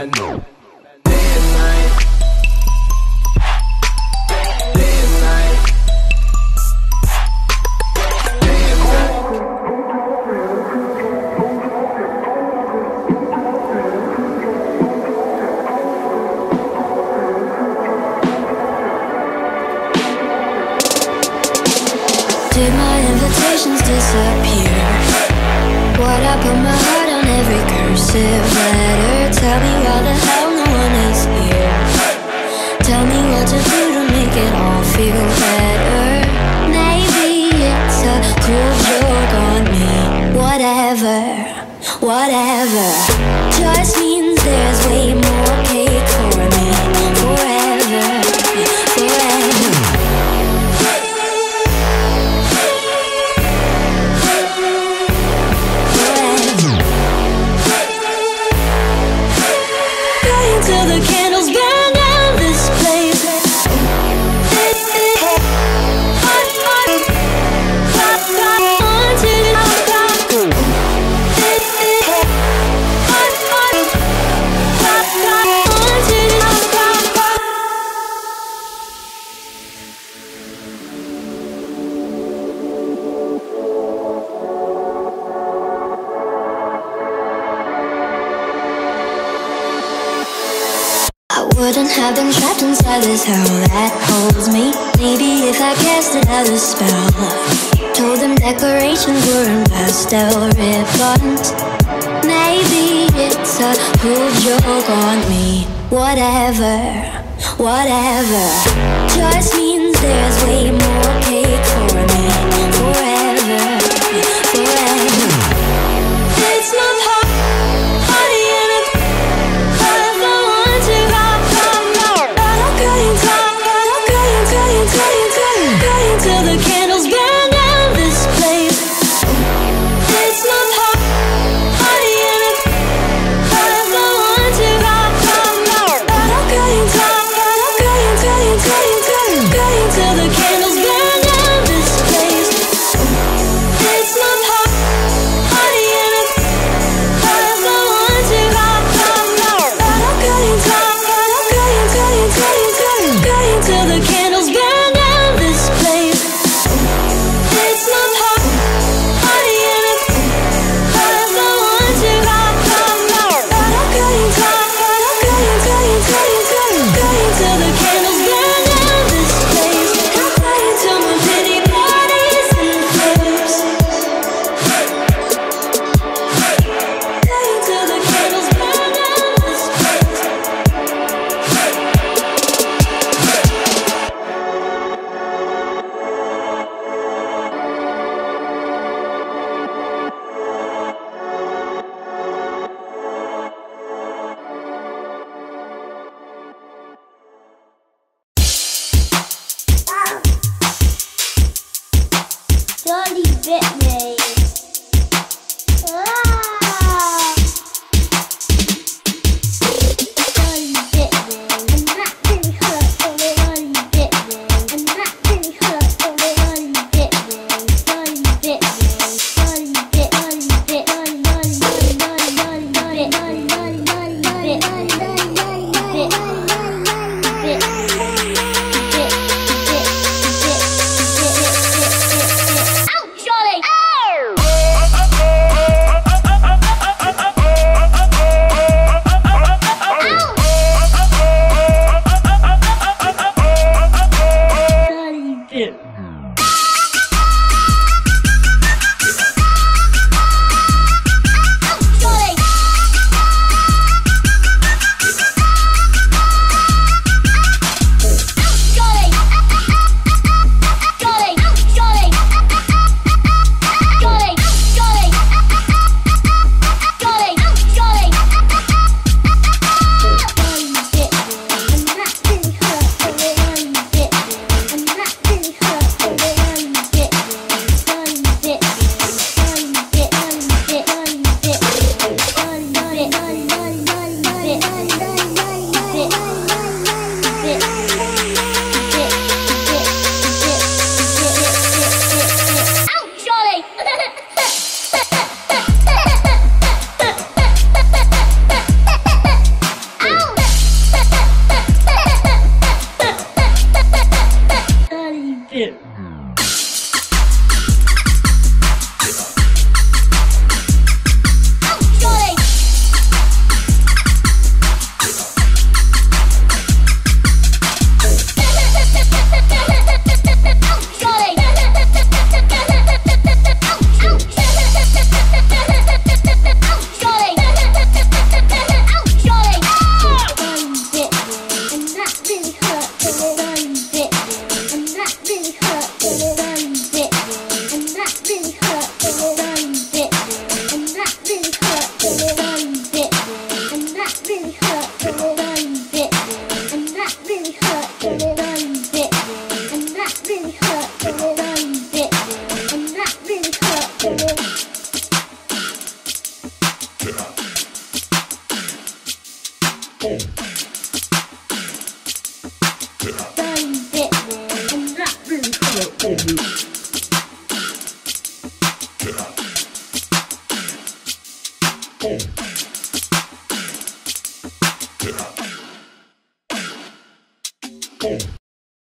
man. Did my invitations disappear? What I put my heart on every cursive letter. Tell me all the hell no one is here. Tell me what to do to make it all feel better. Maybe it's a cruel joke on me. Whatever, whatever. Just means there's way more cake for me. Wouldn't have been trapped inside this hell that holds me. Maybe if I cast another spell. Told them decorations were in pastel ribbons. Maybe it's a cruel joke on me. Whatever, whatever. Just means there's way more cake for me. Forever, forever. It's not hard. Till the candles burn. Charlie bit me. I'm not really cool.